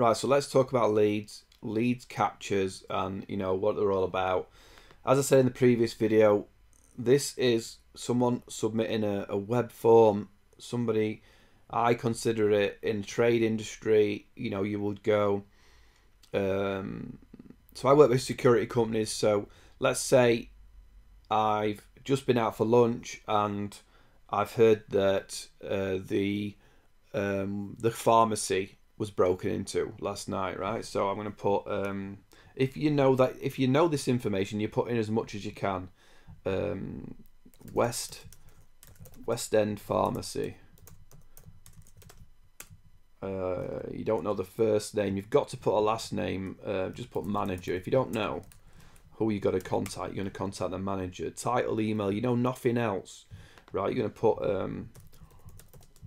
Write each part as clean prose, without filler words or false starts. Right, so let's talk about leads, captures, and you know what they're all about. As I said in the previous video, this is someone submitting a web form. Somebody, I consider it in the trade industry, you know, you would go, so I work with security companies. So let's say I've just been out for lunch and I've heard that the pharmacy was broken into last night, right? So I'm going to put, if you know this information, you put in as much as you can. West End Pharmacy. You don't know the first name, you've got to put a last name. Just put manager. If you don't know who you got to contact, you're going to contact the manager. Title, email, you know nothing else, right? You're going to put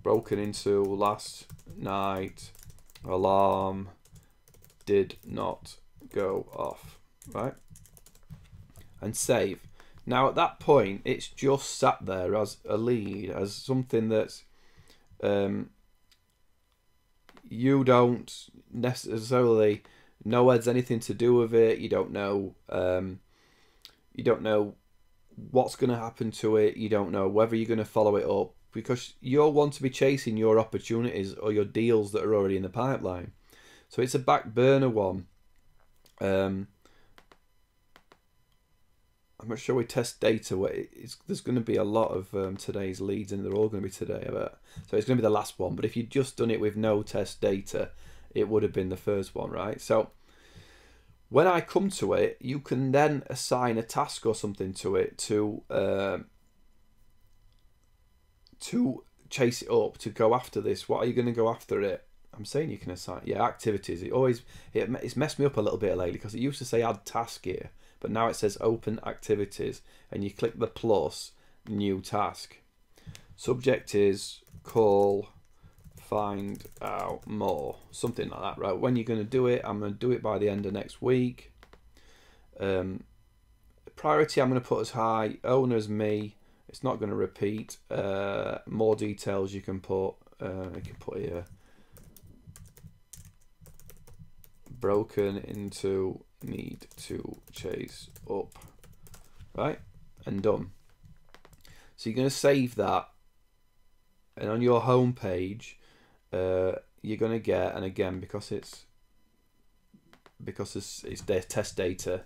broken into last night, alarm did not go off, right? And save. Now at that point, it's just sat there as a lead, as something that's you don't necessarily know has anything to do with it. You don't know. You don't know what's going to happen to it. You don't know whether you're going to follow it up, because you'll want to be chasing your opportunities or your deals that are already in the pipeline. So it's a back burner one. I'm not sure we test data. There's going to be a lot of today's leads, and they're all going to be today, I bet. So it's going to be the last one. But if you'd just done it with no test data, it would have been the first one, right? So when I come to it, you can then assign a task or something to it to chase it up, to go after this. What are you going to go after it? I'm saying you can assign, yeah, activities. It's messed me up a little bit lately, because it used to say add task here, but now it says open activities, and you click the plus, new task. Subject is call, find out more, something like that, right? When you're going to do it, I'm going to do it by the end of next week. Priority, I'm going to put as high, owner's me, it's not going to repeat. More details you can put here, broken into, need to chase up, right? And done. So you're going to save that, and on your home page you're going to get, and again, because it's their test data,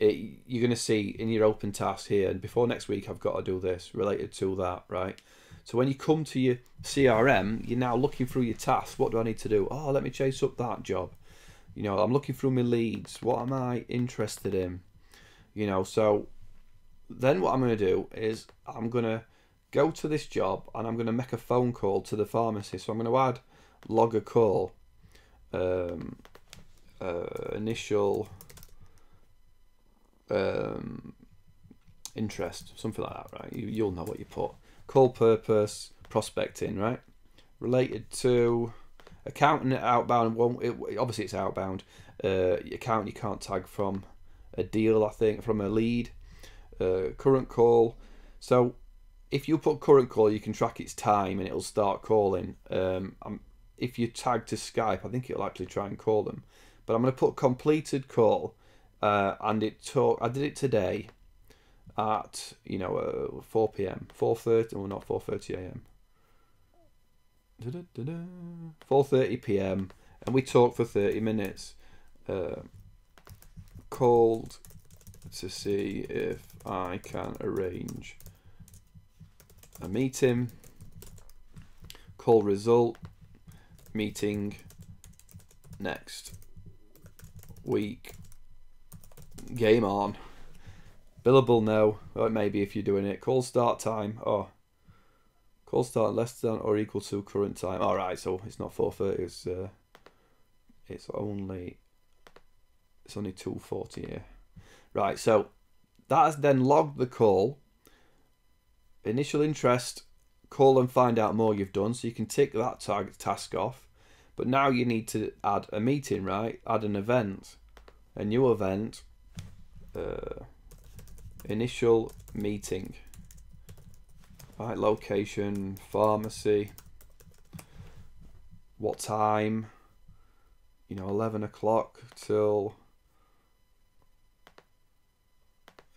you're going to see in your open task here, and before next week I've got to do this related to that, right? So when you come to your CRM, you're now looking through your tasks. What do I need to do? Oh, let me chase up that job. You know, I'm looking through my leads. What am I interested in? You know, so then what I'm going to do is I'm going to go to this job and I'm going to make a phone call to the pharmacy. So I'm going to add log a call, initial interest, something like that, right? You'll know what you put. Call purpose, prospecting, right? Related to... Accountant outbound, obviously it's outbound. Account you can't tag from a deal, I think, from a lead. Current call. So if you put current call, you can track its time and it'll start calling. If you tag to Skype, I think it'll actually try and call them. But I'm going to put completed call, and it took. I did it today at 4 p.m. 4:30, well, not 4:30 a.m. 4:30 p.m. and we talked for 30 minutes. Called to see if I can arrange a meeting. Call result, meeting next week. Game on. Billable no, or maybe if you're doing it. Call start time. Oh. Call start less than or equal to current time. All right, so it's not 4:30. It's only 2:40 here. Right, so that has then logged the call, initial interest, call and find out more you've done. So you can tick that task off, but now you need to add a meeting, right? Add an event, a new event, initial meeting. Right, location, pharmacy, what time, you know, 11 o'clock till,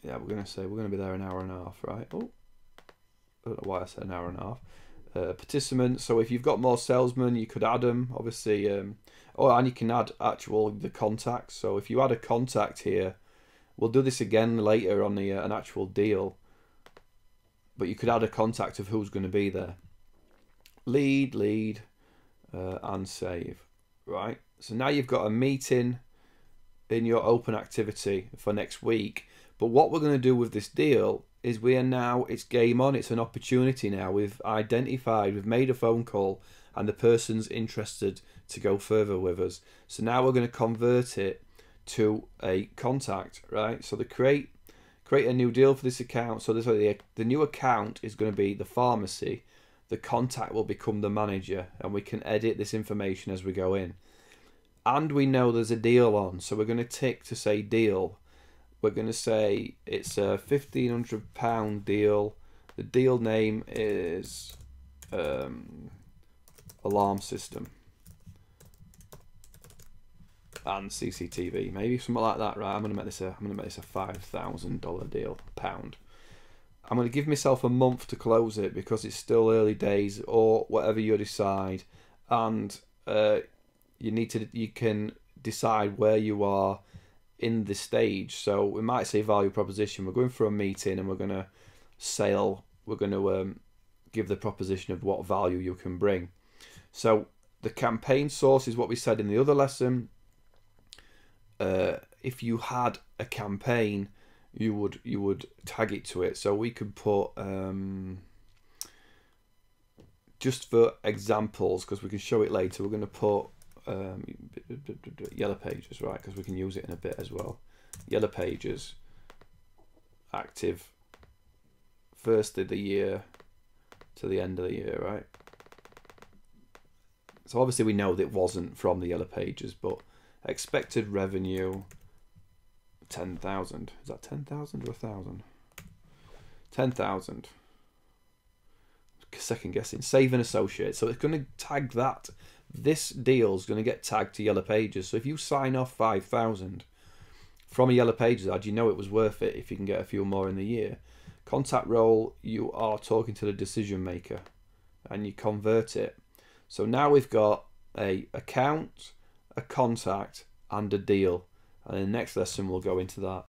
yeah, we're gonna say we're gonna be there an hour and a half, right? Oh, I don't know why I said an hour and a half. Participants, so if you've got more salesmen, you could add them, obviously. Oh, and you can add the contacts. So if you add a contact here, we'll do this again later on the an actual deal, but you could add a contact of who's going to be there. Lead, and save, right? So now you've got a meeting in your open activity for next week. But what we're going to do with this deal is we are now, it's game on, it's an opportunity now. We've identified, we've made a phone call, and the person's interested to go further with us. So now we're going to convert it to a contact, right? So the create a new deal for this account. So this the new account is going to be the pharmacy. The contact will become the manager, and we can edit this information as we go in. And we know there's a deal on, so we're going to tick to say deal. We're going to say it's a £1,500 deal. The deal name is alarm system and CCTV, maybe something like that, right? I'm going to make this a $5,000 deal, pound. I'm going to give myself a month to close it because it's still early days, or whatever you decide, and you can decide where you are in the stage. So we might say value proposition. We're going for a meeting, and we're going to sell. We're going to give the proposition of what value you can bring. So the campaign source is what we said in the other lesson. If you had a campaign, you would tag it to it. So we could put just for examples, because we can show it later, we're going to put yellow pages, right? Because we can use it in a bit as well. Yellow pages, active, first of the year to the end of the year, right? So obviously we know that it wasn't from the yellow pages, but expected revenue 10,000. Is that 10,000 or 1,000? 10,000. Second guessing. Save and associate. So it's going to tag that. This deal is going to get tagged to yellow pages. So if you sign off 5,000 from a yellow pages ad, you know it was worth it if you can get a few more in the year. Contact role, you are talking to the decision maker, and you convert it. So now we've got a account, a contact, and a deal, and in the next lesson we'll go into that.